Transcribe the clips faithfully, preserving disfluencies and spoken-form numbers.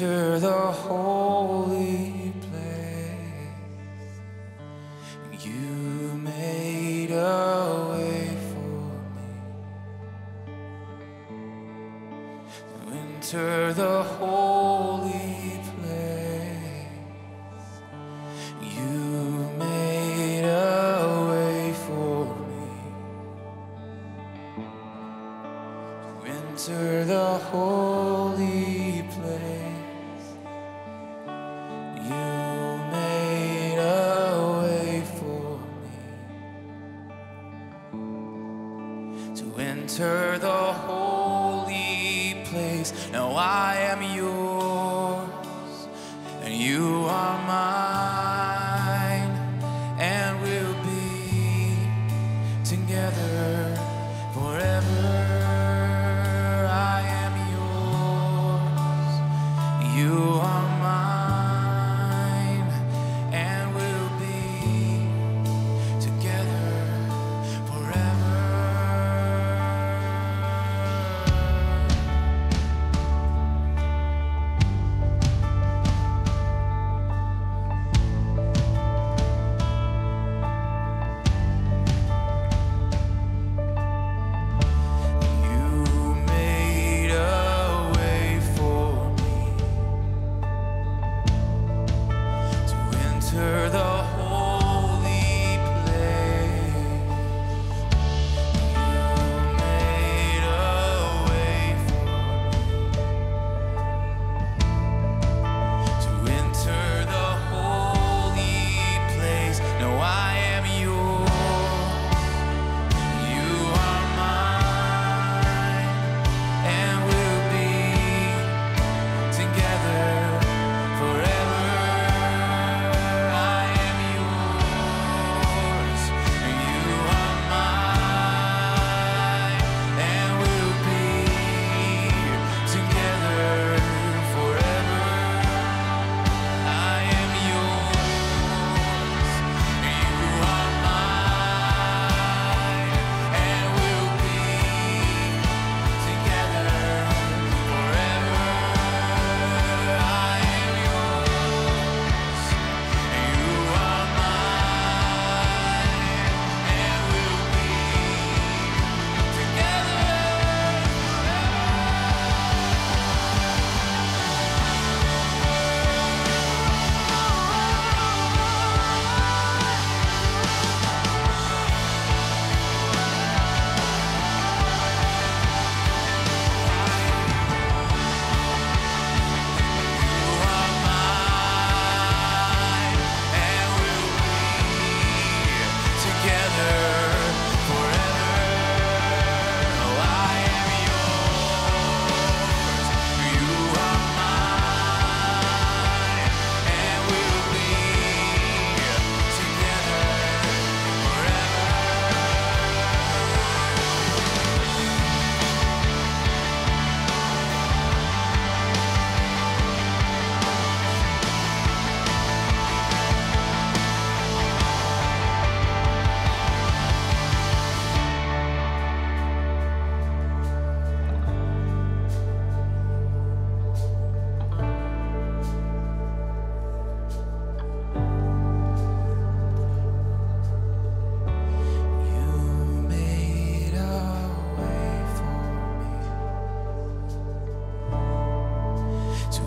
enter the holy place. You made a way for me to enter the holy place. You made a way for me to enter the holy place. Enter the holy place. Now I am yours, and you are mine, and we'll be together forever. I am yours, you are mine, and we'll be together forever.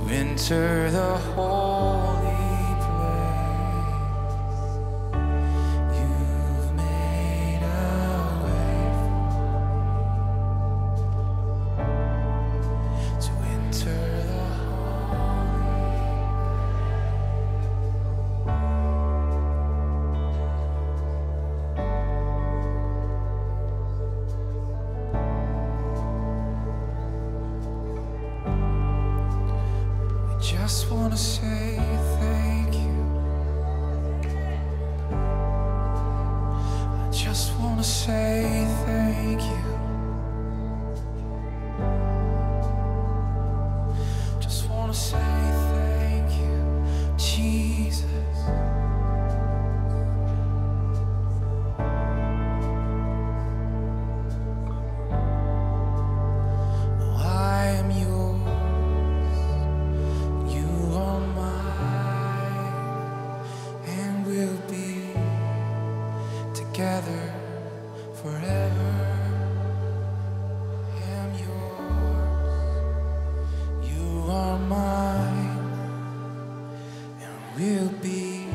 Enter the holy place. You've made a way for me to enter the just want to say thank you. I just want to say thank you. Just want to say thank you, Jesus. I am yours. together forever. I am yours, you are mine, and we'll be